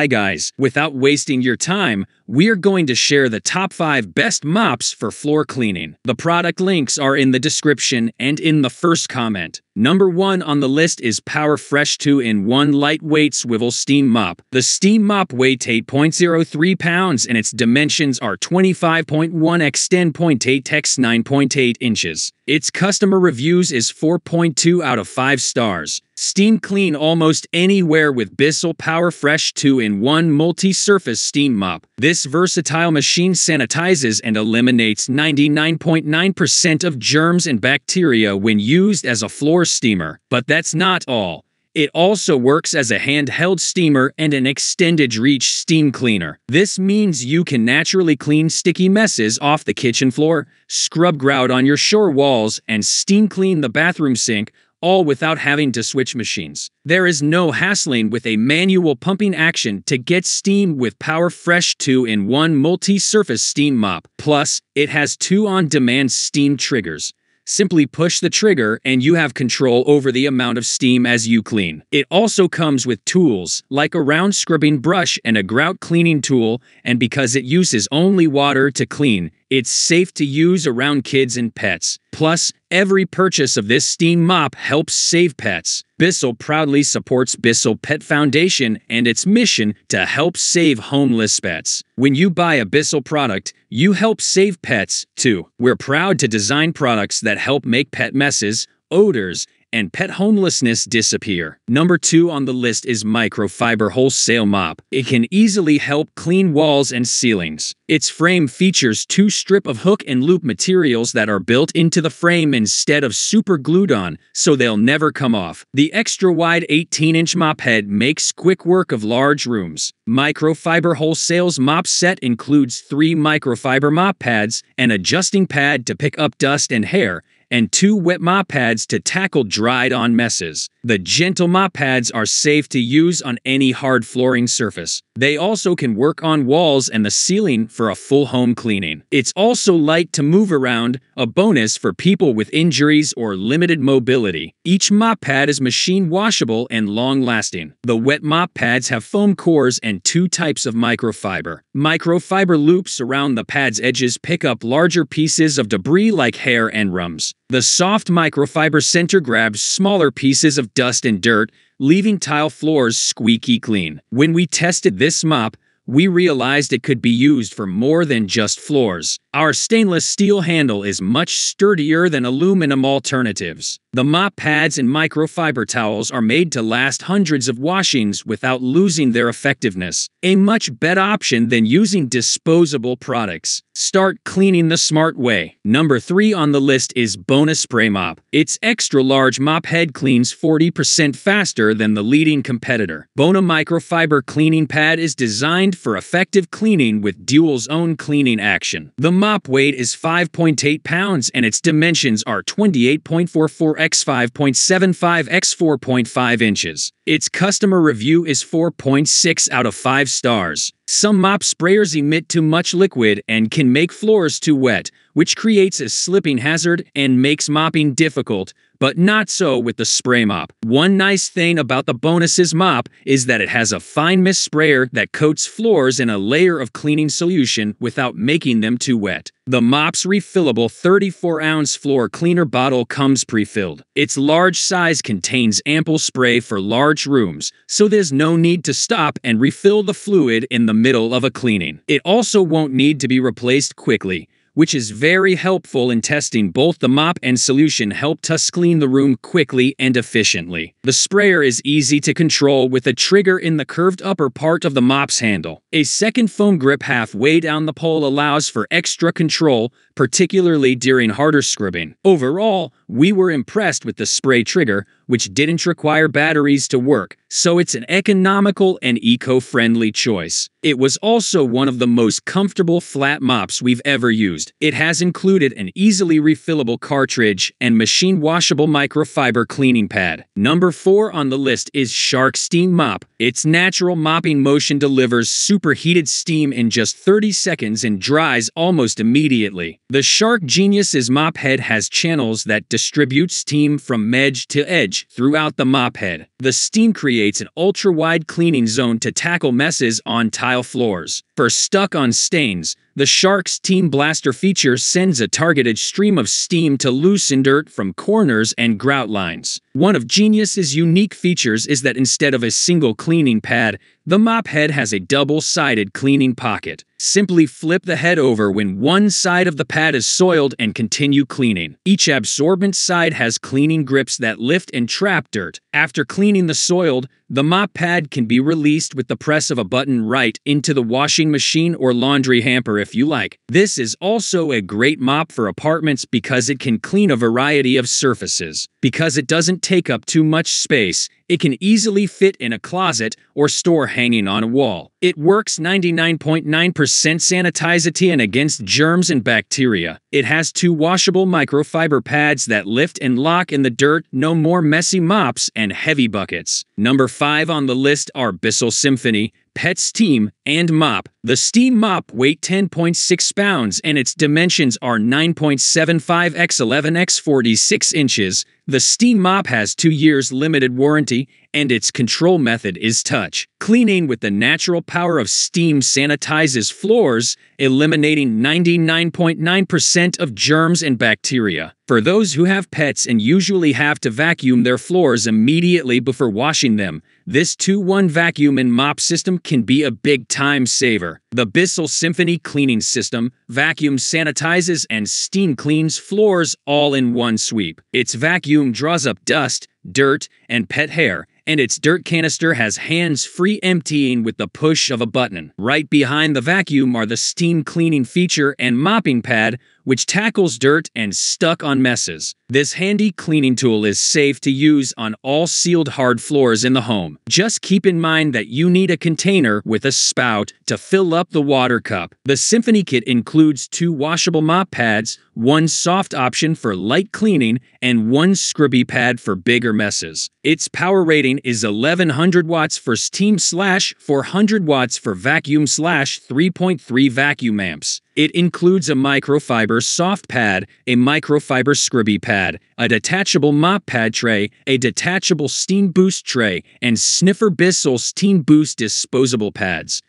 Hi guys, without wasting your time, we're going to share the top 5 best mops for floor cleaning. The product links are in the description and in the first comment. Number 1 on the list is PowerFresh 2-in-1 Lightweight Swivel Steam Mop. The steam mop weighs 8.03 pounds and its dimensions are 25.1 x 10.8 x 9.8 inches. Its customer reviews is 4.2 out of 5 stars. Steam clean almost anywhere with Bissell PowerFresh 2-in-1 Multi-Surface Steam Mop. This versatile machine sanitizes and eliminates 99.9% of germs and bacteria when used as a floor steamer. But that's not all. It also works as a handheld steamer and an extended reach steam cleaner. This means you can naturally clean sticky messes off the kitchen floor, scrub grout on your shore walls, and steam clean the bathroom sink, all without having to switch machines. There is no hassling with a manual pumping action to get steam with PowerFresh 2-in-1 Multi-Surface Steam Mop. Plus, it has 2 on-demand steam triggers. Simply push the trigger and you have control over the amount of steam as you clean. It also comes with tools like a round scrubbing brush and a grout cleaning tool, and because it uses only water to clean, it's safe to use around kids and pets. Plus, every purchase of this steam mop helps save pets. Bissell proudly supports Bissell Pet Foundation and its mission to help save homeless pets. When you buy a Bissell product, you help save pets, too. We're proud to design products that help make pet messes, odors, and pet homelessness disappear. Number 2 on the list is Microfiber Wholesale Mop. It can easily help clean walls and ceilings. Its frame features 2 strips of hook and loop materials that are built into the frame instead of super glued on, so they'll never come off. The extra wide 18-inch mop head makes quick work of large rooms. Microfiber Wholesale's mop set includes 3 microfiber mop pads, an adjusting pad to pick up dust and hair, and 2 wet mop pads to tackle dried-on messes. The gentle mop pads are safe to use on any hard flooring surface. They also can work on walls and the ceiling for a full home cleaning. It's also light to move around, a bonus for people with injuries or limited mobility. Each mop pad is machine washable and long-lasting. The wet mop pads have foam cores and 2 types of microfiber. Microfiber loops around the pad's edges pick up larger pieces of debris like hair and crumbs. The soft microfiber center grabs smaller pieces of dust and dirt, leaving tile floors squeaky clean. When we tested this mop, we realized it could be used for more than just floors. Our stainless steel handle is much sturdier than aluminum alternatives. The mop pads and microfiber towels are made to last hundreds of washings without losing their effectiveness. A much better option than using disposable products. Start cleaning the smart way. Number 3 on the list is Bona Spray Mop. Its extra-large mop head cleans 40% faster than the leading competitor. Bona microfiber cleaning pad is designed for effective cleaning with dual zone cleaning action. The mop weight is 5.8 pounds and its dimensions are 28.44 x 5.75 x 4.5 inches. Its customer review is 4.6 out of 5 stars. Some mop sprayers emit too much liquid and can make floors too wet, which creates a slipping hazard and makes mopping difficult, but not so with the spray mop. One nice thing about the Bona's mop is that it has a fine mist sprayer that coats floors in a layer of cleaning solution without making them too wet. The mop's refillable 34-ounce floor cleaner bottle comes pre-filled. Its large size contains ample spray for large rooms, so there's no need to stop and refill the fluid in the middle of a cleaning. It also won't need to be replaced quickly, which is very helpful in testing. Both the mop and solution helped us clean the room quickly and efficiently. The sprayer is easy to control with a trigger in the curved upper part of the mop's handle. A second foam grip halfway down the pole allows for extra control, particularly during harder scrubbing. Overall, we were impressed with the spray trigger, which didn't require batteries to work, so it's an economical and eco-friendly choice. It was also one of the most comfortable flat mops we've ever used. It has included an easily refillable cartridge and machine washable microfiber cleaning pad. Number 4 on the list is Shark Steam Mop. Its natural mopping motion delivers superheated steam in just 30 seconds and dries almost immediately. The Shark Genius's mop head has channels that distribute steam from edge to edge throughout the mop head. The steam creates an ultra-wide cleaning zone to tackle messes on tile floors. For stuck-on stains, the Shark's Steam Blaster feature sends a targeted stream of steam to loosen dirt from corners and grout lines. One of Genius's unique features is that instead of a single cleaning pad, the mop head has a double-sided cleaning pocket. Simply flip the head over when one side of the pad is soiled and continue cleaning. Each absorbent side has cleaning grips that lift and trap dirt. After cleaning the soiled, the mop pad can be released with the press of a button right into the washing machine or laundry hamper if you like. This is also a great mop for apartments because it can clean a variety of surfaces. Because it doesn't take up too much space, it can easily fit in a closet or store hanging on a wall. It works 99.9% sanitizity and against germs and bacteria. It has two washable microfiber pads that lift and lock in the dirt, no more messy mops and heavy buckets. Number 5 on the list are Bissell Symphony, Pet Steam, and Mop. The steam mop weighs 10.6 pounds and its dimensions are 9.75 x 11 x 46 inches. The steam mop has 2 years limited warranty and its control method is touch. Cleaning with the natural power of steam sanitizes floors, eliminating 99.9% of germs and bacteria. For those who have pets and usually have to vacuum their floors immediately before washing them, this 2-in-1 vacuum and mop system can be a big time saver. The Bissell Symphony cleaning system vacuum sanitizes and steam cleans floors all in one sweep. Its vacuum draws up dust, dirt, and pet hair, and its dirt canister has hands-free emptying with the push of a button. Right behind the vacuum are the steam cleaning feature and mopping pad, which tackles dirt and stuck-on messes. This handy cleaning tool is safe to use on all sealed hard floors in the home. Just keep in mind that you need a container with a spout to fill up the water cup. The Symphony kit includes 2 washable mop pads, one soft option for light cleaning, and one scrubby pad for bigger messes. Its power rating is 1100 watts for steam / 400 watts for vacuum / 3.3 vacuum amps. It includes a microfiber soft pad, a microfiber scrubby pad, a detachable mop pad tray, a detachable steam boost tray, and Sniffer Bissell Steam Boost disposable pads.